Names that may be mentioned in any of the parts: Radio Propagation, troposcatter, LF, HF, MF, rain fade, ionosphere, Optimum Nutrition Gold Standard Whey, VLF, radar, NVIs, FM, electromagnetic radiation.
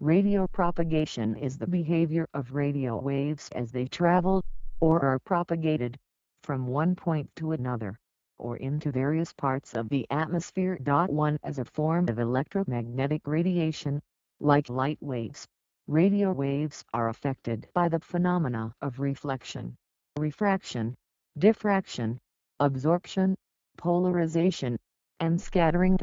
Radio propagation is the behavior of radio waves as they travel, or are propagated, from one point to another, or into various parts of the atmosphere. One as a form of electromagnetic radiation, like light waves, radio waves are affected by the phenomena of reflection, refraction, diffraction, absorption, polarization, and scattering.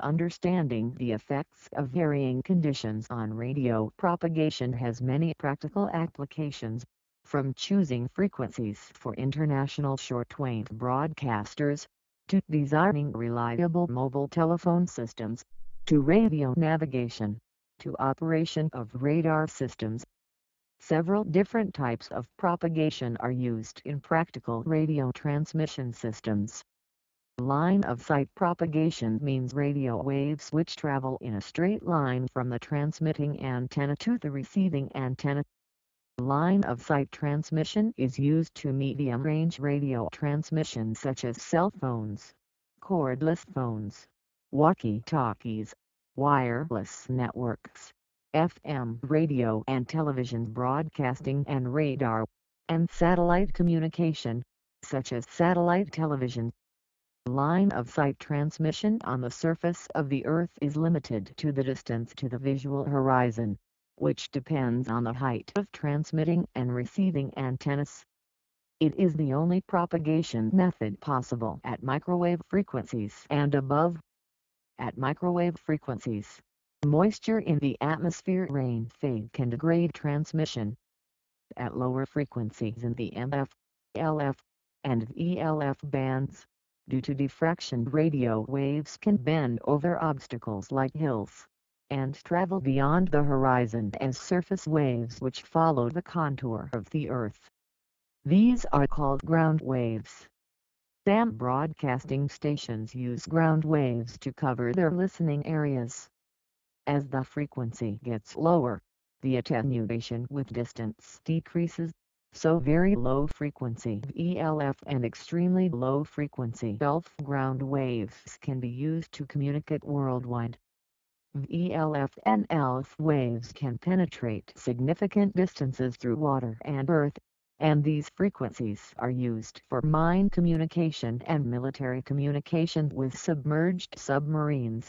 Understanding the effects of varying conditions on radio propagation has many practical applications, from choosing frequencies for international shortwave broadcasters, to designing reliable mobile telephone systems, to radio navigation, to operation of radar systems. Several different types of propagation are used in practical radio transmission systems. Line of sight propagation means radio waves which travel in a straight line from the transmitting antenna to the receiving antenna. Line of sight transmission is used to medium range radio transmission such as cell phones, cordless phones, walkie-talkies, wireless networks, FM radio and television broadcasting and radar, and satellite communication, such as satellite television. Line of sight transmission on the surface of the Earth is limited to the distance to the visual horizon, which depends on the height of transmitting and receiving antennas. It is the only propagation method possible at microwave frequencies and above. At microwave frequencies, moisture in the atmosphere rain fade can degrade transmission. At lower frequencies in the MF, LF, and VLF bands, due to diffraction, radio waves can bend over obstacles like hills, and travel beyond the horizon as surface waves which follow the contour of the Earth. These are called ground waves. Some broadcasting stations use ground waves to cover their listening areas. As the frequency gets lower, the attenuation with distance decreases. So very low frequency VLF and extremely low frequency LF ground waves can be used to communicate worldwide. VLF and LF waves can penetrate significant distances through water and earth, and these frequencies are used for mine communication and military communication with submerged submarines.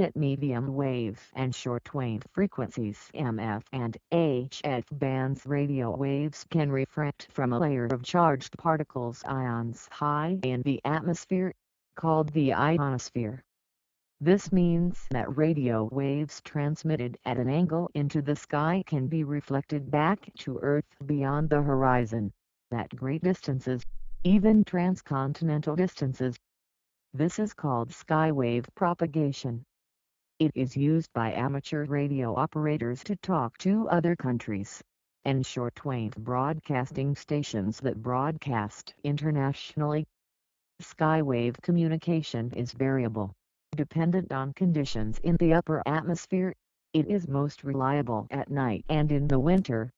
At medium wave and shortwave frequencies MF and HF bands, radio waves can refract from a layer of charged particles ions high in the atmosphere, called the ionosphere. This means that radio waves transmitted at an angle into the sky can be reflected back to Earth beyond the horizon, at great distances, even transcontinental distances. This is called skywave propagation. It is used by amateur radio operators to talk to other countries, and shortwave broadcasting stations that broadcast internationally. Skywave communication is variable, dependent on conditions in the upper atmosphere. It is most reliable at night and in the winter.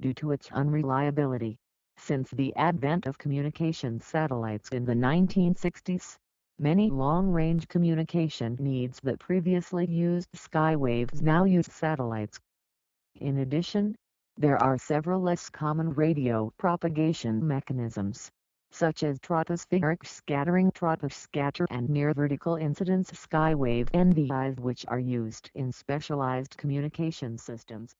Due to its unreliability, since the advent of communication satellites in the 1960s, many long-range communication needs that previously used skywaves now use satellites. In addition, there are several less common radio propagation mechanisms, such as tropospheric scattering, troposcatter, and near-vertical incidence skywave NVIs, which are used in specialized communication systems.